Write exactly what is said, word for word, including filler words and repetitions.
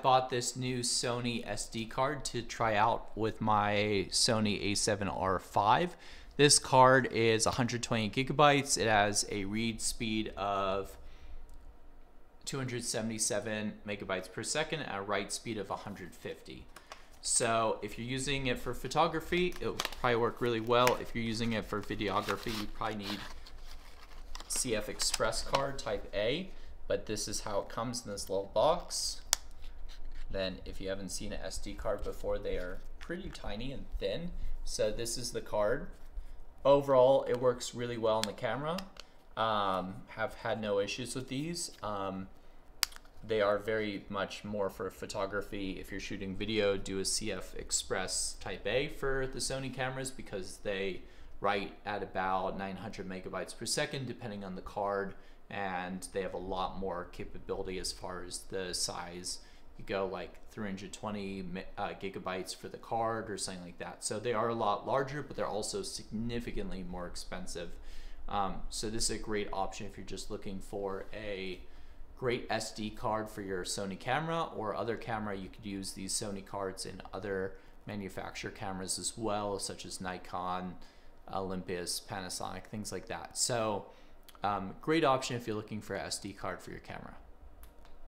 Bought this new Sony S D card to try out with my Sony A seven R five. This card is one hundred twenty gigabytes. It has a read speed of two hundred seventy-seven megabytes per second and a write speed of one hundred fifty. So if you're using it for photography, it'll probably work really well. If you're using it for videography, you probably need C F Express card type A, but this is how it comes in this little box. Then if you haven't seen an S D card before, they are pretty tiny and thin. So this is the card. Overall, it works really well on the camera. Um, have had no issues with these. Um, they are very much more for photography. If you're shooting video, do a C F Express type A for the Sony cameras because they write at about nine hundred megabytes per second, depending on the card. And they have a lot more capability as far as the size. You go like three hundred twenty uh, gigabytes for the card or something like that. So they are a lot larger, but they're also significantly more expensive. Um, so this is a great option if you're just looking for a great S D card for your Sony camera or other camera. You could use these Sony cards in other manufacturer cameras as well, such as Nikon, Olympus, Panasonic, things like that. So um, great option if you're looking for an S D card for your camera.